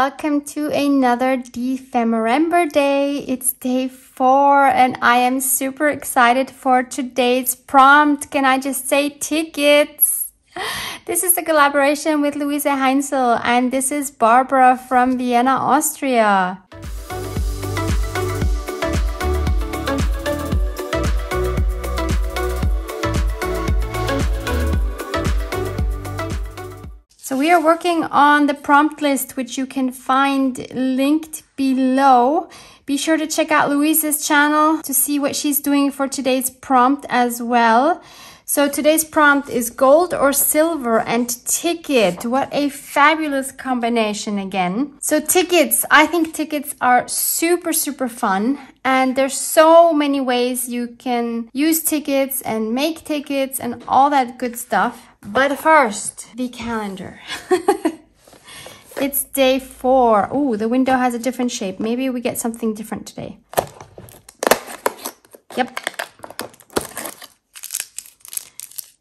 welcome to another December day. It's day 4 and I am super excited for today's prompt. Can I just say tickets? This is a collaboration with Luise Heinzl and this is Barbara from Vienna, Austria. So we are working on the prompt list, which you can find linked below. Be sure to check out Luise's channel to see what she's doing for today's prompt as well. So today's prompt is gold or silver and ticket. What a fabulous combination again. So tickets, I think tickets are super fun. And there's so many ways you can use tickets and make tickets and all that good stuff. But first, the calendar. It's day 4. Ooh, the window has a different shape. Maybe we get something different today. Yep.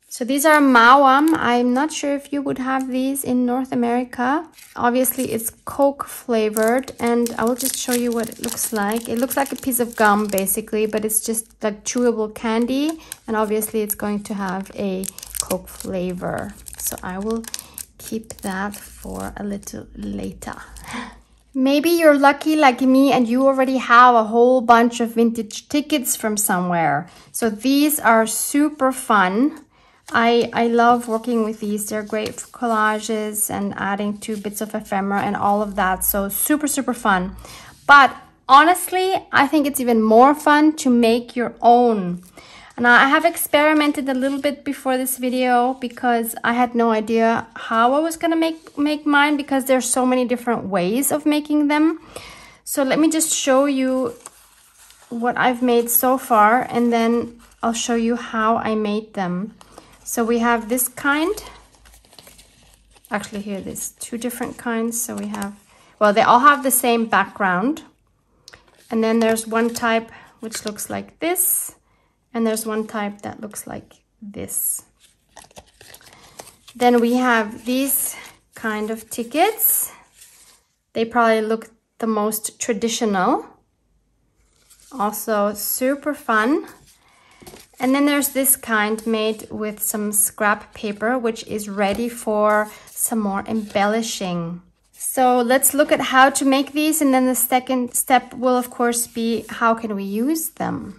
So these are Mawam. I'm not sure if you would have these in North America. Obviously, it's Coke flavored. And I will just show you what it looks like. It looks like a piece of gum, basically. But it's just like chewable candy. And obviously, it's going to have a Coke flavor. So I will keep that for a little later. Maybe you're lucky like me and you already have a whole bunch of vintage tickets from somewhere. So these are super fun. I love working with these. They're great for collages and adding to bits of ephemera and all of that. So super fun. But honestly, I think it's even more fun to make your own. Now, I have experimented a little bit before this video because I had no idea how I was going to make mine because there's so many different ways of making them. So let me just show you what I've made so far and then I'll show you how I made them. So we have this kind. Actually, here there's 2 different kinds. So we have, well, they all have the same background. And then there's one type which looks like this. And there's one type that looks like this. Then we have these kind of tickets. They probably look the most traditional. Also super fun. And then there's this kind made with some scrap paper, which is ready for some more embellishing. So let's look at how to make these. And then the second step will, of course, be how can we use them?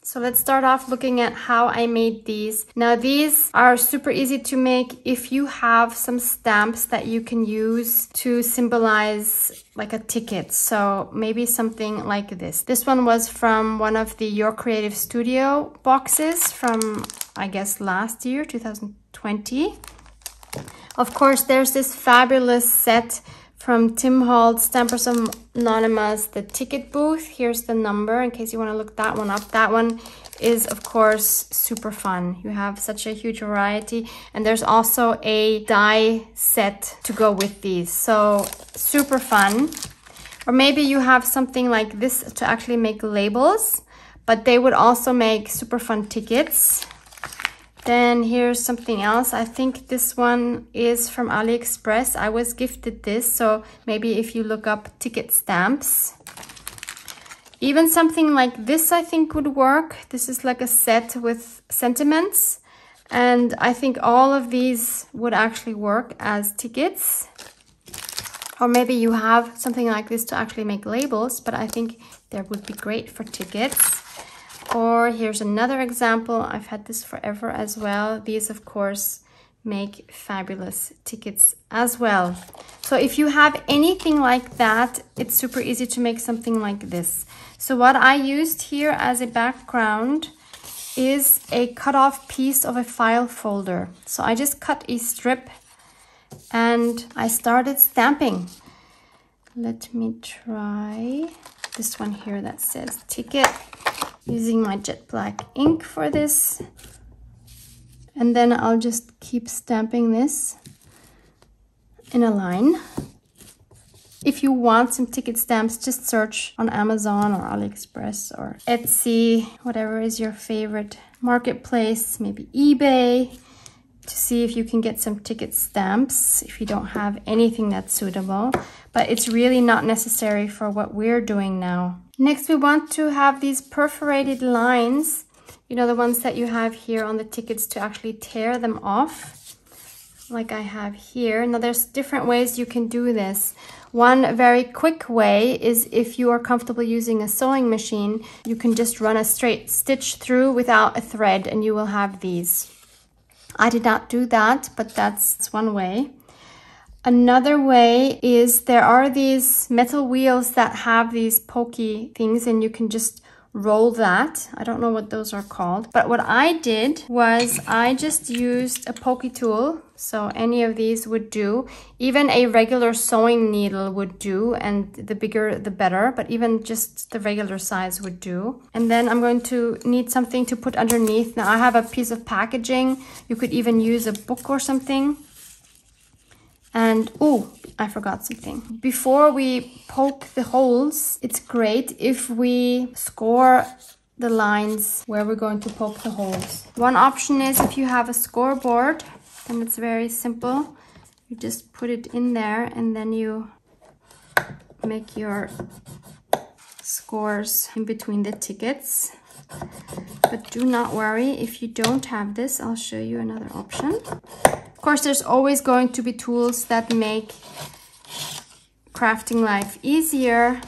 So let's start off looking at how I made these. Now these are super easy to make if you have some stamps that you can use to symbolize like a ticket. So maybe something like this. This one was from one of the Your Creative Studio boxes from, I guess, last year, 2020. Of course, there's this fabulous set from Tim Holtz Stampers Anonymous, the ticket booth. Here's the number in case you want to look that one up. That one is, of course, super fun. You have such a huge variety. And there's also a die set to go with these. So super fun. Or maybe you have something like this to actually make labels, but they would also make super fun tickets. Then here's something else. I think this one is from AliExpress. I was gifted this, so maybe if you look up ticket stamps. Even something like this, I think, would work. This is like a set with sentiments. And I think all of these would actually work as tickets. Or maybe you have something like this to actually make labels, but I think that would be great for tickets. Or here's another example. I've had this forever as well. These, of course, make fabulous tickets as well. So if you have anything like that, it's super easy to make something like this. So what I used here as a background is a cut-off piece of a file folder. So I just cut a strip and I started stamping. Let me try this one here that says ticket. Using my jet black ink for this. And then I'll just keep stamping this in a line. If you want some ticket stamps, just search on Amazon or AliExpress or Etsy, whatever is your favorite marketplace, maybe eBay. to see if you can get some ticket stamps if you don't have anything that's suitable, but it's really not necessary for what we're doing now. Next, we want to have these perforated lines, you know, the ones that you have here on the tickets, to actually tear them off like I have here. Now there's different ways you can do this. One very quick way is if you are comfortable using a sewing machine, you can just run a straight stitch through without a thread and you will have these. I did not do that, but that's one way. Another way is there are these metal wheels that have these pokey things and you can just roll that. I don't know what those are called, but what I did was I just used a pokey tool. So any of these would do. Even a regular sewing needle would do, and the bigger the better, but even just the regular size would do. And then I'm going to need something to put underneath. Now I have a piece of packaging. You could even use a book or something. And oh, I forgot something. Before we poke the holes, it's great if we score the lines where we're going to poke the holes. One option is if you have a scoreboard, and it's very simple. You just put it in there and then you make your scores in between the tickets. But do not worry, if you don't have this, I'll show you another option. Of course, there's always going to be tools that make crafting life easier,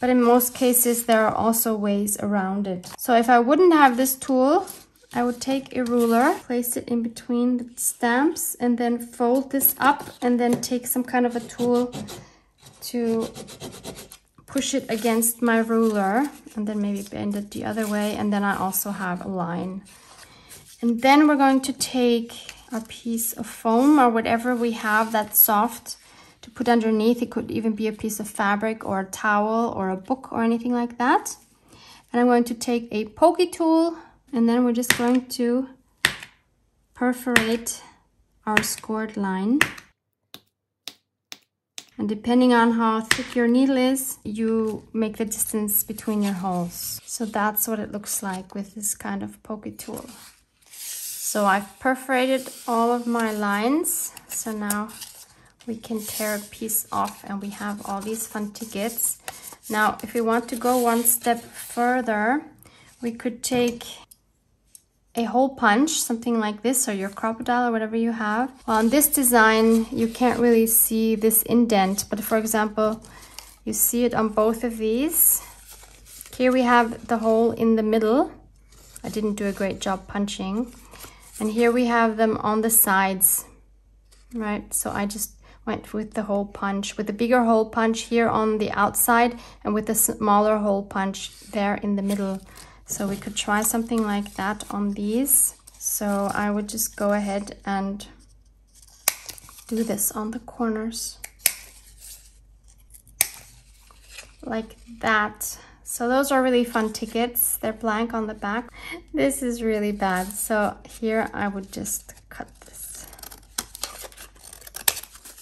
but in most cases, there are also ways around it. So if I wouldn't have this tool, I would take a ruler, place it in between the stamps, and then fold this up, and then take some kind of a tool to push it against my ruler, and then maybe bend it the other way, and then I also have a line. And then we're going to take a piece of foam or whatever we have that's soft to put underneath. It could even be a piece of fabric or a towel or a book or anything like that. And I'm going to take a pokey tool, and then we're just going to perforate our scored line. And depending on how thick your needle is, you make the distance between your holes. So that's what it looks like with this kind of pokey tool. So I've perforated all of my lines. So now we can tear a piece off and we have all these fun tickets. Now, if we want to go one step further, we could take a hole punch, something like this, or your crocodile or whatever you have. Well, on this design, you can't really see this indent, but for example, you see it on both of these. Here we have the hole in the middle. I didn't do a great job punching. And here we have them on the sides, right? So I just went with the hole punch, with the bigger hole punch here on the outside and with the smaller hole punch there in the middle. So we could try something like that on these. So I would just go ahead and do this on the corners. Like that. So those are really fun tickets. They're blank on the back. This is really bad. So here I would just cut this.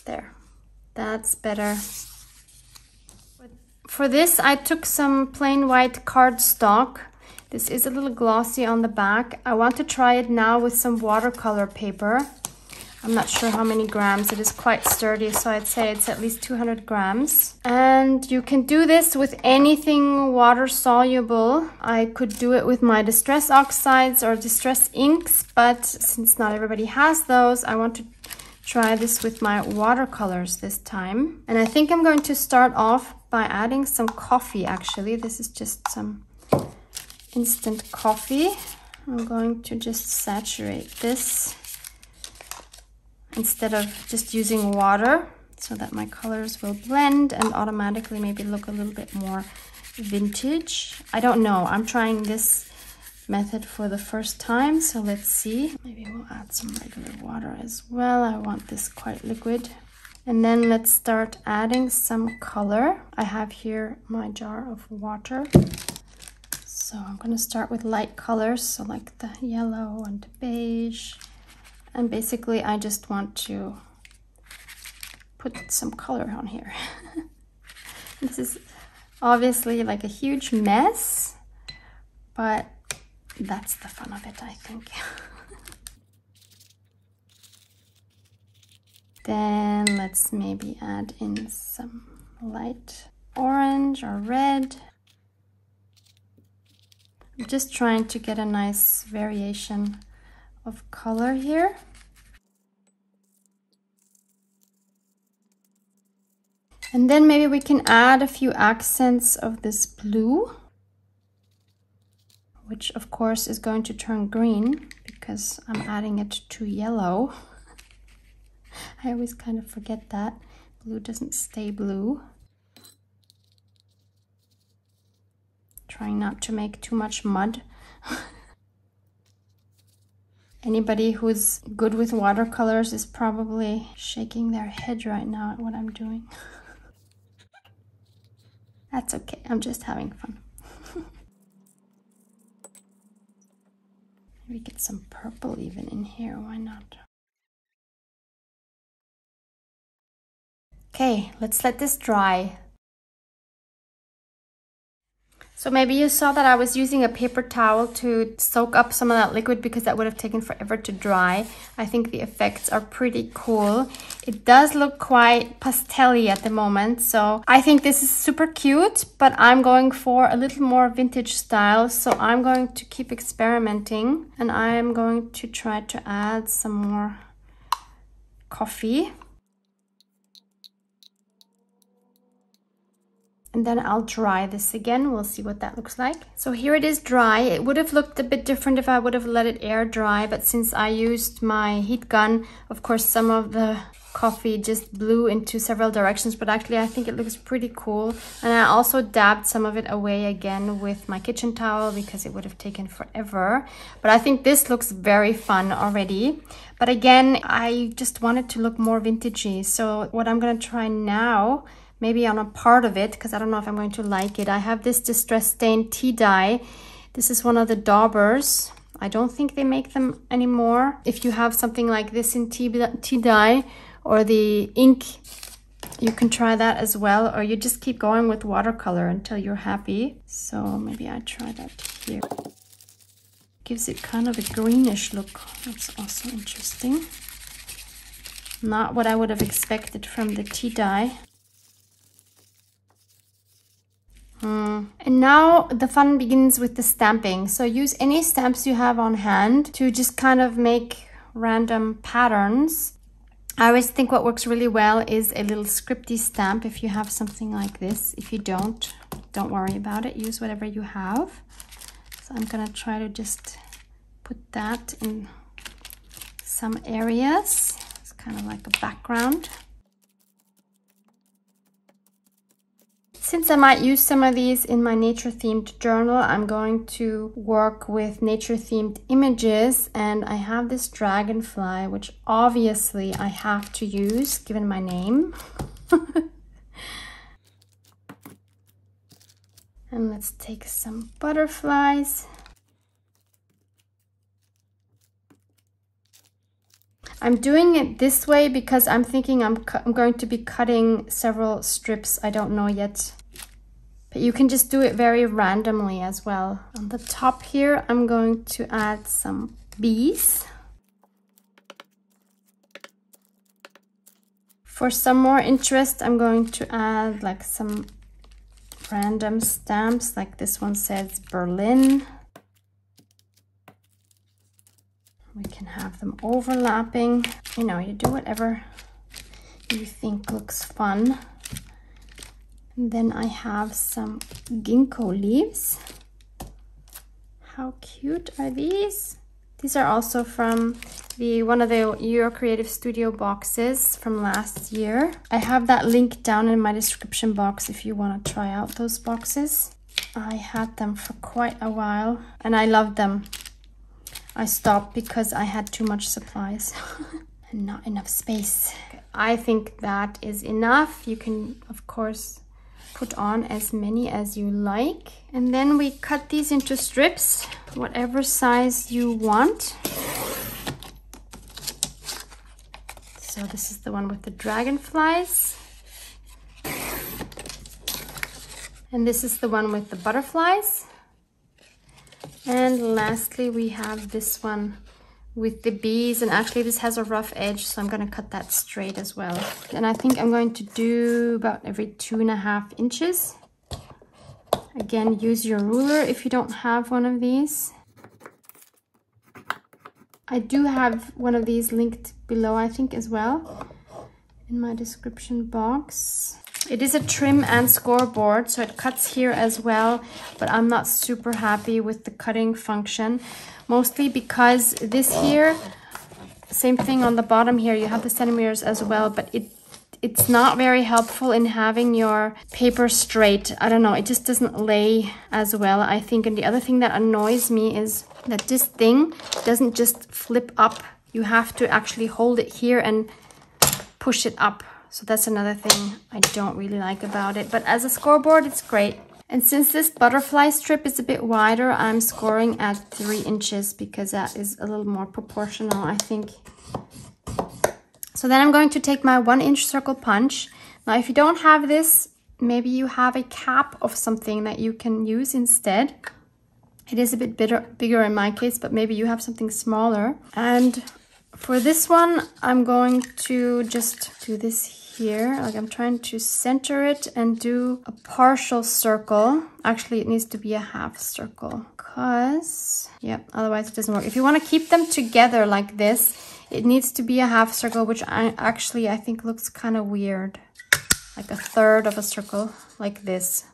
There. That's better. For this, I took some plain white cardstock. This is a little glossy on the back. I want to try it now with some watercolor paper. I'm not sure how many grams. It is quite sturdy, so I'd say it's at least 200 grams. And you can do this with anything water-soluble. I could do it with my Distress Oxides or Distress Inks, but since not everybody has those, I want to try this with my watercolors this time. And I think I'm going to start off by adding some coffee, actually. This is just some instant coffee. I'm going to just saturate this instead of just using water so that my colors will blend and automatically maybe look a little bit more vintage. I don't know. I'm trying this method for the first time, so let's see. Maybe we'll add some regular water as well. I want this quite liquid. And then let's start adding some color. I have here my jar of water. So I'm going to start with light colors, so like the yellow and beige. And basically I just want to put some color on here. This is obviously like a huge mess, but that's the fun of it, I think. Then let's maybe add in some light orange or red. I'm just trying to get a nice variation of color here. And then maybe we can add a few accents of this blue, which of course is going to turn green because I'm adding it to yellow. I always kind of forget that. Blue doesn't stay blue. Trying not to make too much mud. Anybody who's good with watercolors is probably shaking their head right now at what I'm doing. That's okay, I'm just having fun. Maybe get some purple even in here, why not? Okay, let's let this dry. So maybe you saw that I was using a paper towel to soak up some of that liquid because that would have taken forever to dry. I think the effects are pretty cool. It does look quite pastel-y at the moment, so I think this is super cute, but I'm going for a little more vintage style, so I'm going to keep experimenting and I'm going to try to add some more coffee. And then I'll dry this again. We'll see what that looks like. So here it is dry. It would have looked a bit different if I would have let it air dry, but since I used my heat gun, of course, some of the coffee just blew into several directions, but actually I think it looks pretty cool. And I also dabbed some of it away again with my kitchen towel because it would have taken forever. But I think this looks very fun already. But again, I just want it to look more vintagey. So what I'm gonna try now, maybe on a part of it, because I don't know if I'm going to like it. I have this Distress Stain Tea Dye. This is one of the daubers. I don't think they make them anymore. If you have something like this in tea dye or the ink, you can try that as well. Or you just keep going with watercolor until you're happy. So maybe I try that here. Gives it kind of a greenish look. That's also interesting. Not what I would have expected from the tea dye. And now the fun begins with the stamping. So use any stamps you have on hand to just kind of make random patterns. I always think what works really well is a little scripty stamp if you have something like this. If you don't worry about it. Use whatever you have. So I'm gonna try to just put that in some areas. It's kind of like a background. Since I might use some of these in my nature-themed journal, I'm going to work with nature-themed images, and I have this dragonfly, which obviously I have to use, given my name. And let's take some butterflies. I'm doing it this way because I'm thinking I'm going to be cutting several strips. I don't know yet. But you can just do it very randomly as well. On the top here, I'm going to add some bees. For some more interest, I'm going to add like some random stamps. Like this one says Berlin. We can have them overlapping. You know, you do whatever you think looks fun. And then I have some ginkgo leaves. How cute are these? These are also from one of the Your Creative Studio boxes from last year. I have that link down in my description box if you want to try out those boxes. I had them for quite a while and I loved them. I stopped because I had too much supplies and not enough space. I think that is enough. You can, of course, put on as many as you like. And then we cut these into strips, whatever size you want. So this is the one with the dragonflies. And this is the one with the butterflies. And lastly, we have this one with the bees, and actually this has a rough edge, so I'm going to cut that straight as well. And I think I'm going to do about every 2.5 inches. Again, use your ruler if you don't have one of these. I do have one of these linked below, I think, as well in my description box. It is a trim and scoreboard, so it cuts here as well, but I'm not super happy with the cutting function, mostly because this here, same thing on the bottom here, you have the centimeters as well, but it's not very helpful in having your paper straight. I don't know, it just doesn't lay as well, I think. And the other thing that annoys me is that this thing doesn't just flip up. You have to actually hold it here and push it up. So that's another thing I don't really like about it. But as a scoreboard, it's great. And since this butterfly strip is a bit wider, I'm scoring at 3 inches because that is a little more proportional, I think. So then I'm going to take my 1-inch circle punch. Now, if you don't have this, maybe you have a cap of something that you can use instead. It is a bit bigger in my case, but maybe you have something smaller. And for this one, I'm going to just do this here. Like, I'm trying to center it and do a partial circle. Actually, it needs to be a half circle because, yep, otherwise it doesn't work. If you want to keep them together like this, it needs to be a half circle, which I think looks kind of weird. Like a third of a circle like this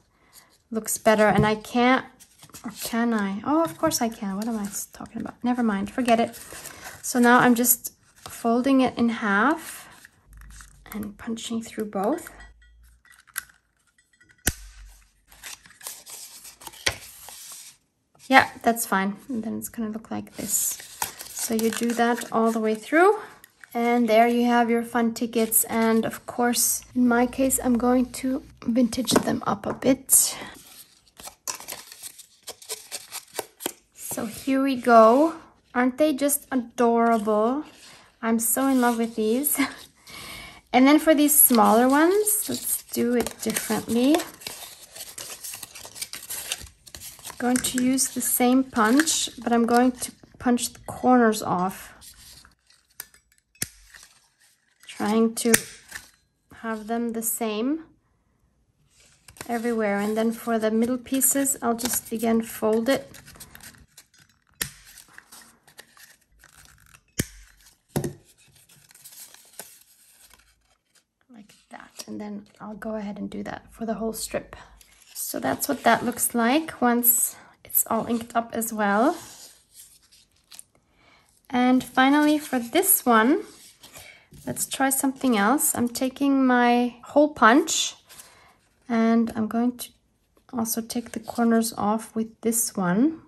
looks better. And I can't, or can I? Oh, of course I can. What am I talking about? Never mind, forget it. So now I'm just folding it in half and punching through both. Yeah, that's fine. And then it's gonna look like this. So you do that all the way through, and there you have your fun tickets. And of course, in my case, I'm going to vintage them up a bit. So here we go. Aren't they just adorable? I'm so in love with these. And then for these smaller ones, let's do it differently. I'm going to use the same punch, but I'm going to punch the corners off. Trying to have them the same everywhere. And then for the middle pieces, I'll just again fold it. Like that. And then I'll go ahead and do that for the whole strip. So that's what that looks like once it's all inked up as well. And finally, for this one, let's try something else. I'm taking my hole punch and I'm going to also take the corners off with this one.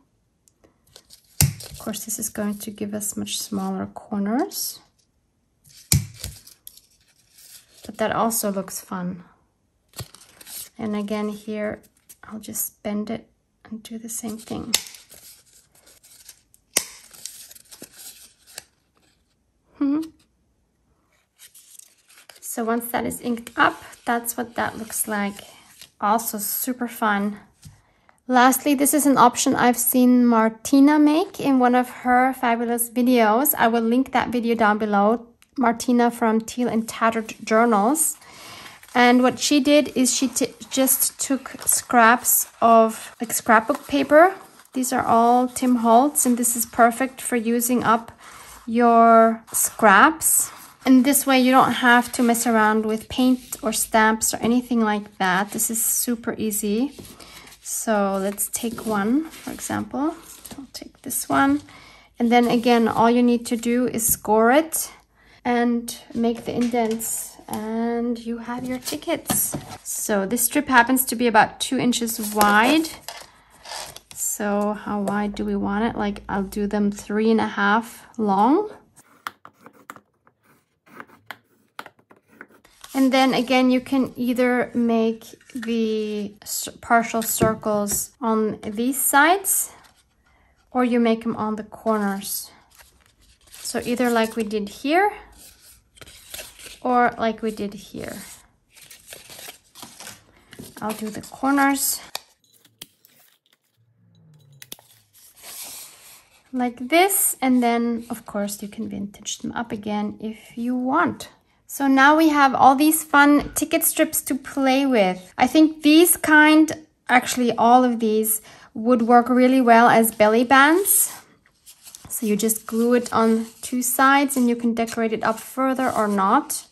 Of course, this is going to give us much smaller corners, but that also looks fun. And again, here, I'll just bend it and do the same thing. So once that is inked up, that's what that looks like. Also super fun. Lastly, this is an option I've seen Martina make in one of her fabulous videos. I will link that video down below. Martina from Teal and Tattered Journals. And what she did is she just took scraps of like scrapbook paper. These are all Tim Holtz, and this is perfect for using up your scraps. And this way you don't have to mess around with paint or stamps or anything like that. This is super easy. So let's take one, for example. I'll take this one. And then again, all you need to do is score it and make the indents, and you have your tickets. So this strip happens to be about 2 inches wide. So how wide do we want it? Like, I'll do them 3.5 long. And then again, you can either make the partial circles on these sides, or you make them on the corners. So either like we did here, or like we did here. I'll do the corners. like this, and then of course you can vintage them up again if you want. So now we have all these fun ticket strips to play with. I think these kind, actually all of these, would work really well as belly bands. So you just glue it on two sides and you can decorate it up further or not.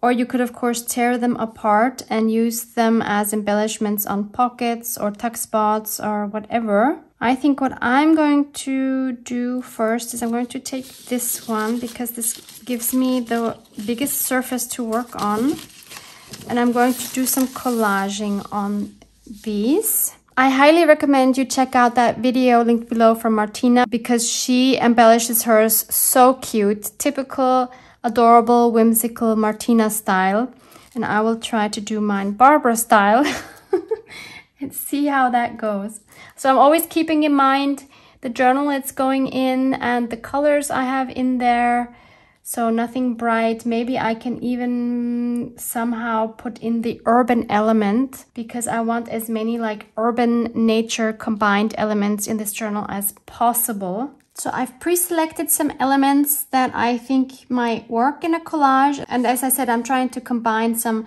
Or you could of course tear them apart and use them as embellishments on pockets or tuck spots or whatever. I think what I'm going to do first is I'm going to take this one because this gives me the biggest surface to work on. And I'm going to do some collaging on these. I highly recommend you check out that video linked below from Martina because she embellishes hers so cute. Typical, adorable, whimsical Martina style. And I will try to do mine Barbara style. And see how that goes. So I'm always keeping in mind the journal it's going in and the colors I have in there. So nothing bright. Maybe I can even somehow put in the urban element because I want as many like urban nature combined elements in this journal as possible. So I've pre-selected some elements that I think might work in a collage. And as I said, I'm trying to combine some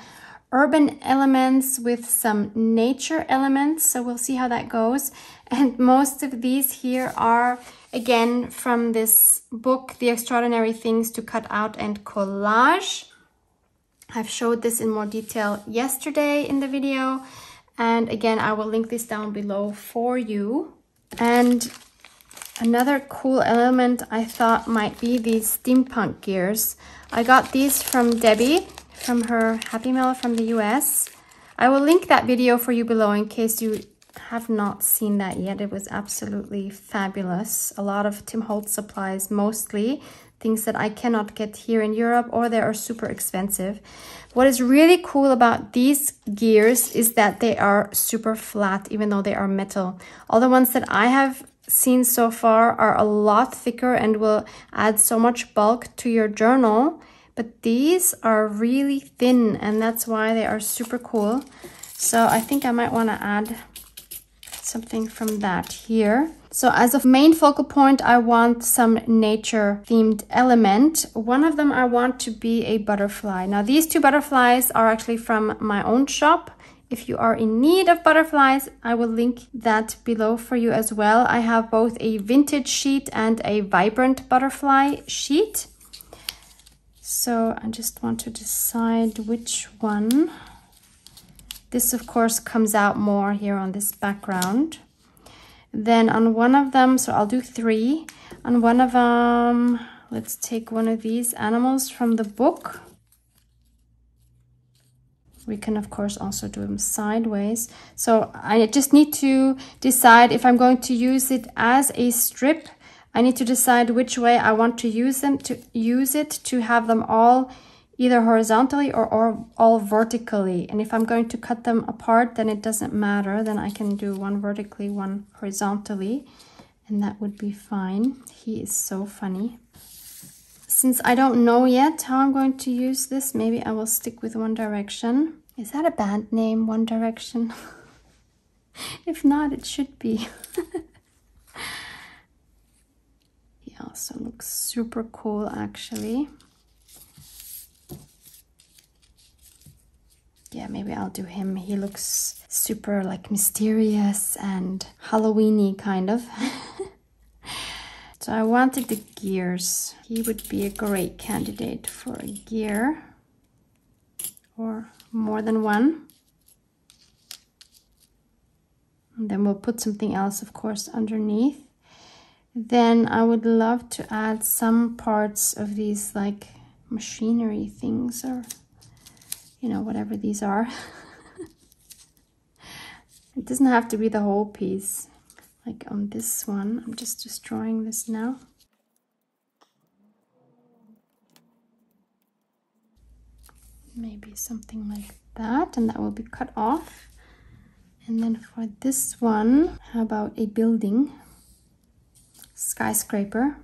urban elements with some nature elements, so we'll see how that goes. And most of these here are again from this book, The Extraordinary Things to Cut Out and Collage. I've showed this in more detail yesterday in the video, and again I will link this down below for you. And another cool element I thought might be these steampunk gears. I got these from Debbie, from her Happy Mail from the US. I will link that video for you below in case you have not seen that yet. It was absolutely fabulous. A lot of Tim Holtz supplies, mostly things that I cannot get here in Europe or they are super expensive. What is really cool about these gears is that they are super flat, even though they are metal. All the ones that I have seen so far are a lot thicker and will add so much bulk to your journal. But these are really thin, and that's why they are super cool. So I think I might want to add something from that here. So as a main focal point, I want some nature themed element. One of them I want to be a butterfly. Now these two butterflies are actually from my own shop. If you are in need of butterflies, I will link that below for you as well. I have both a vintage sheet and a vibrant butterfly sheet. So I just want to decide which one. This of course comes out more here on this background. Then on one of them, so I'll do three. On one of them, let's take one of these animals from the book. We can of course also do them sideways. So I just need to decide if I'm going to use it as a strip. I need to decide which way I want to use it to have them all either horizontally or all vertically. And if I'm going to cut them apart, then it doesn't matter. Then I can do one vertically, one horizontally, and that would be fine. He is so funny. Since I don't know yet how I'm going to use this, maybe I will stick with One Direction. Is that a band name, One Direction? If not, it should be. Also looks super cool actually. Yeah, maybe I'll do him. He looks super like mysterious and Halloween-y kind of. So I wanted the gears. He would be a great candidate for a gear or more than one. And then we'll put something else of course underneath. Then I would love to add some parts of these like machinery things or, you know, whatever these are. It doesn't have to be the whole piece. Like on this one, I'm just destroying this now. Maybe something like that, and that will be cut off. And then for this one, how about a building? Skyscraper.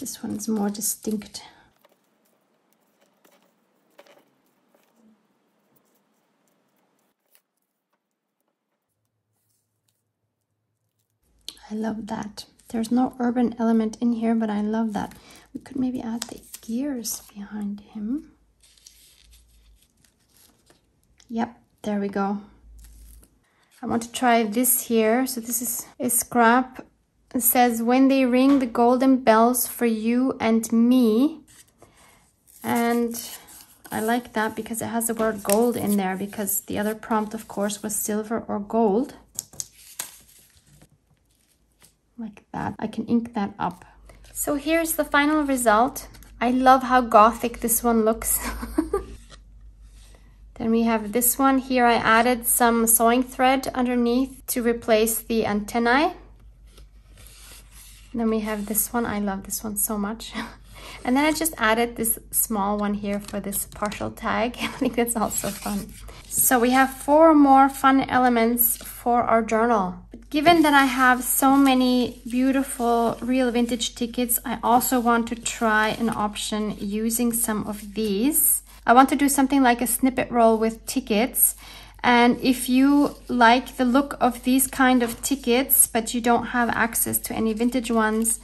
This one's more distinct. I love that. There's no urban element in here, but I love that. We could maybe add the gears behind him. Yep, there we go. I want to try this here. So this is a scrap. It says, when they ring the golden bells for you and me. And I like that because it has the word gold in there, because the other prompt, of course, was silver or gold. Like that. I can ink that up. So here's the final result. I love how gothic this one looks. Then we have this one here. I added some sewing thread underneath to replace the antennae. And then we have this one. I love this one so much. And then I just added this small one here for this partial tag. I think that's also fun. So we have four more fun elements for our journal. But given that I have so many beautiful real vintage tickets, I also want to try an option using some of these. I want to do something like a snippet roll with tickets. And if you like the look of these kind of tickets, but you don't have access to any vintage ones,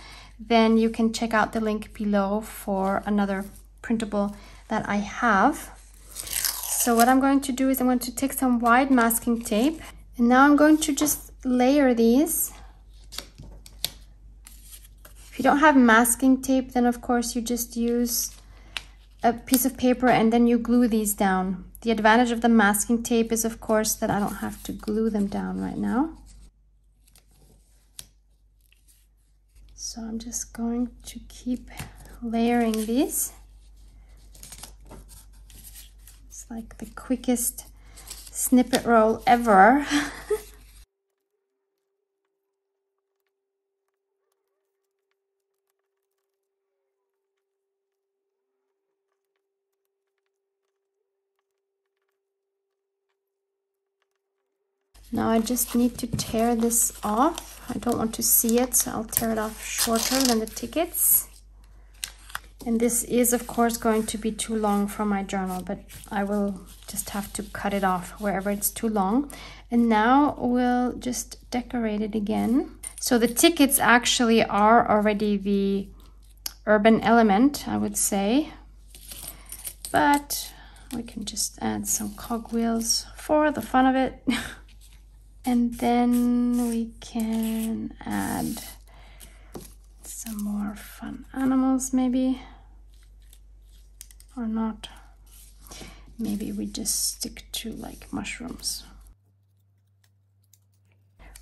then you can check out the link below for another printable that I have. So what I'm going to do is I'm going to take some wide masking tape, and now I'm going to just layer these. If you don't have masking tape, then of course you just use a piece of paper and then you glue these down. The advantage of the masking tape is, of course, that I don't have to glue them down right now. So I'm just going to keep layering these. It's like the quickest snippet roll ever. Now I just need to tear this off. I don't want to see it, so I'll tear it off shorter than the tickets. And this is, of course, going to be too long for my journal, but I will just have to cut it off wherever it's too long. And now we'll just decorate it again. So the tickets actually are already the urban element, I would say. But we can just add some cogwheels for the fun of it. And then we can add some more fun animals, maybe, or not. Maybe we just stick to like mushrooms.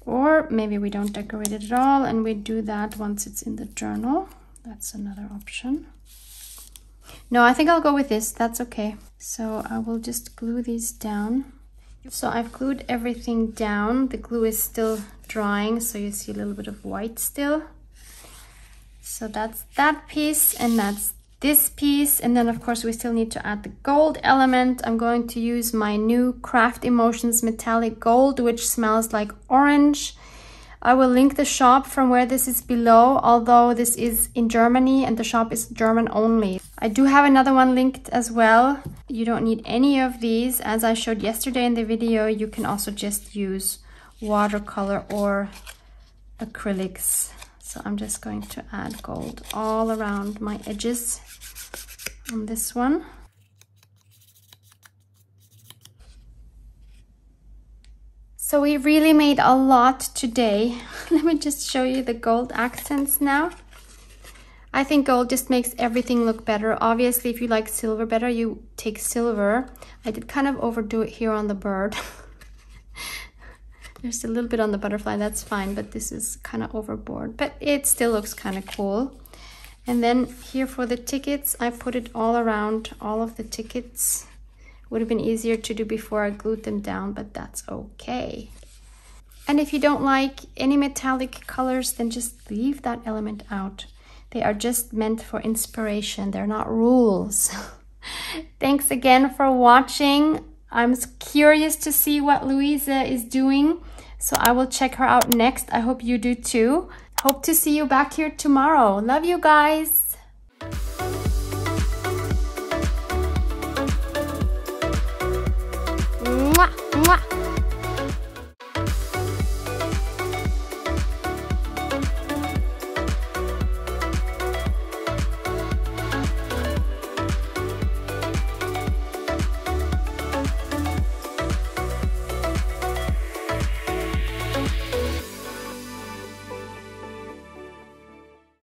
Or maybe we don't decorate it at all and we do that once it's in the journal. That's another option. No, I think I'll go with this. That's okay. So I will just glue these down. So I've glued everything down. The glue is still drying, so you see a little bit of white still. So that's that piece, and that's this piece. And then, of course, we still need to add the gold element. I'm going to use my new Craft Emotions Metallic Gold, which smells like orange. I will link the shop from where this is below, although this is in Germany and the shop is German only. I do have another one linked as well. You don't need any of these. As I showed yesterday in the video, you can also just use watercolor or acrylics. So I'm just going to add gold all around my edges on this one. So we really made a lot today. Let me just show you the gold accents now. I think gold just makes everything look better. Obviously, if you like silver better, you take silver. I did kind of overdo it here on the bird. There's a little bit on the butterfly, that's fine, but this is kind of overboard. But it still looks kind of cool. And then here for the tickets, I put it all around all of the tickets. Would have been easier to do before I glued them down, but that's okay. And if you don't like any metallic colors, then just leave that element out. They are just meant for inspiration. They're not rules. Thanks again for watching. I'm curious to see what Luise is doing, so I will check her out next. I hope you do too. Hope to see you back here tomorrow. Love you guys.